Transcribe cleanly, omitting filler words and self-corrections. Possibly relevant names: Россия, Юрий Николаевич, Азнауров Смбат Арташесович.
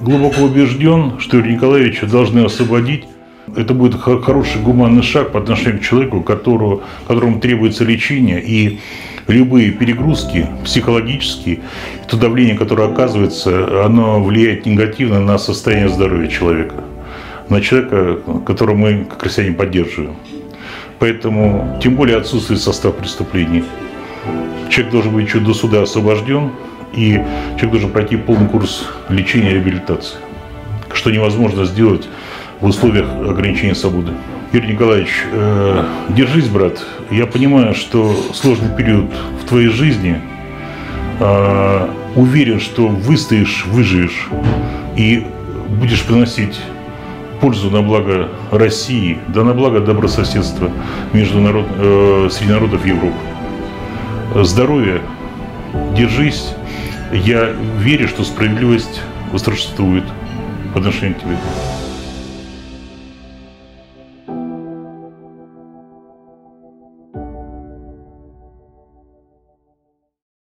Глубоко убежден, что Юрия Николаевича должны освободить. Это будет хороший гуманный шаг по отношению к человеку, которому требуется лечение, и любые перегрузки психологические, то давление, которое оказывается, оно влияет негативно на состояние здоровья человека, на человека, которого мы, как россияне, поддерживаем. Поэтому, тем более, отсутствует состав преступлений. Человек должен быть еще до суда освобожден, и человек должен пройти полный курс лечения и реабилитации, что невозможно сделать в условиях ограничения свободы. Юрий Николаевич, держись, брат. Я понимаю, что сложный период в твоей жизни. Уверен, что выстоишь, выживешь и будешь приносить пользу на благо России, да на благо добрососедства среди народов Европы. Здоровья, держись. Я верю, что справедливость восторжествует по отношению к тебе.